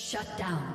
Shut down.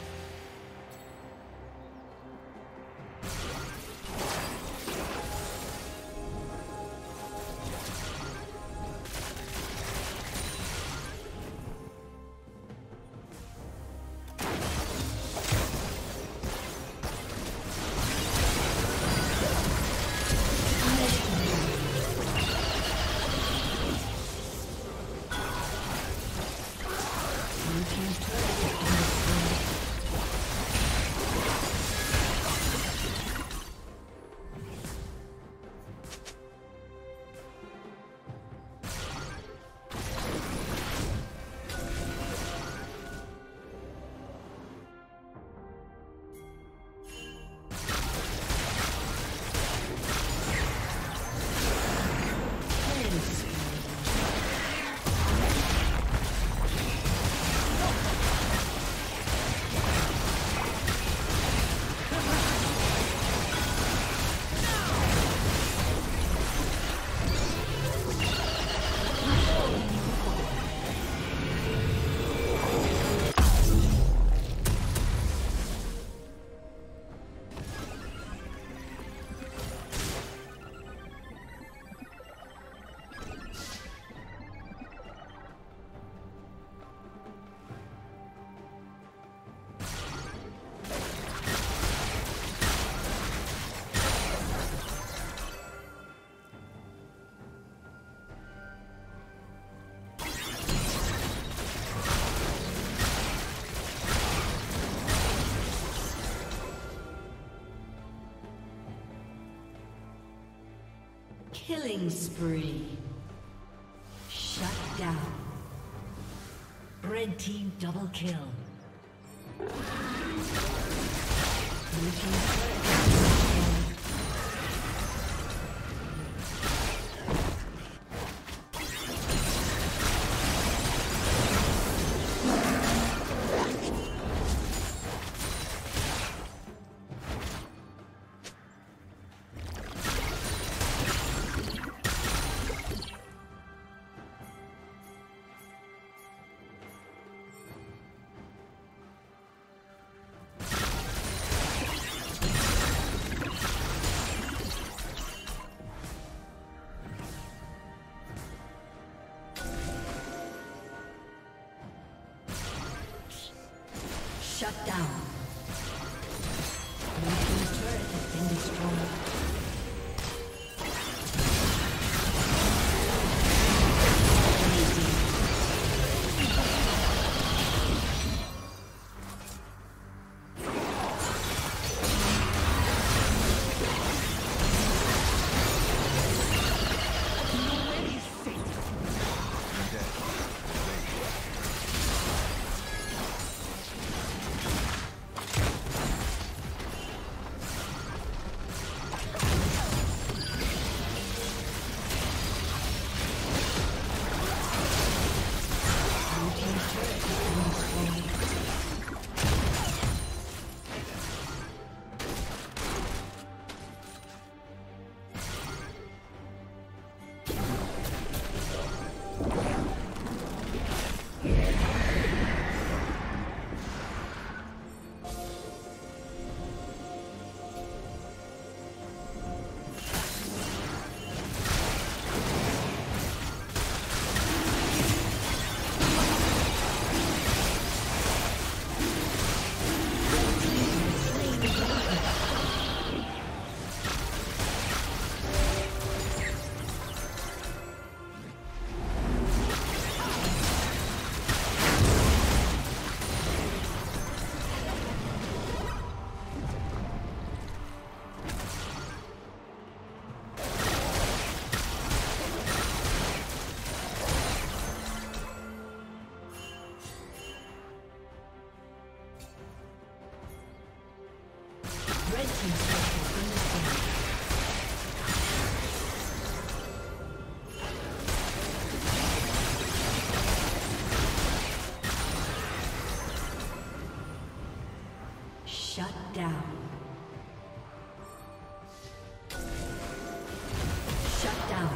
Killing spree. Shut down. Red team double kill. Blue team double kill. Shut down. This turret has been destroyed. Shut down. Shut down.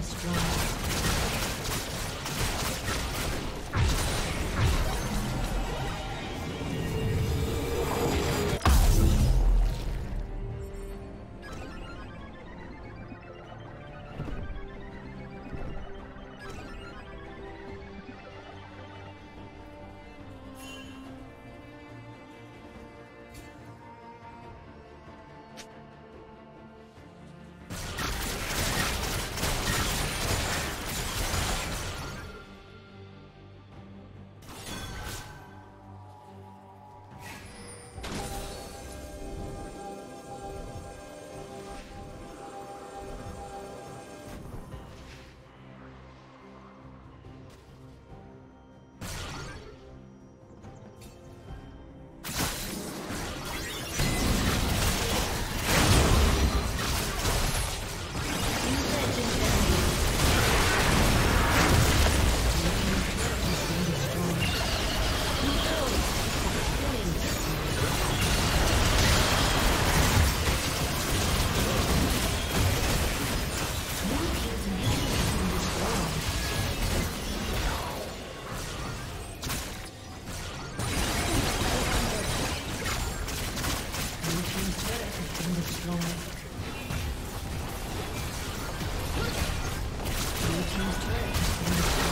Blue team's turret has been destroyed.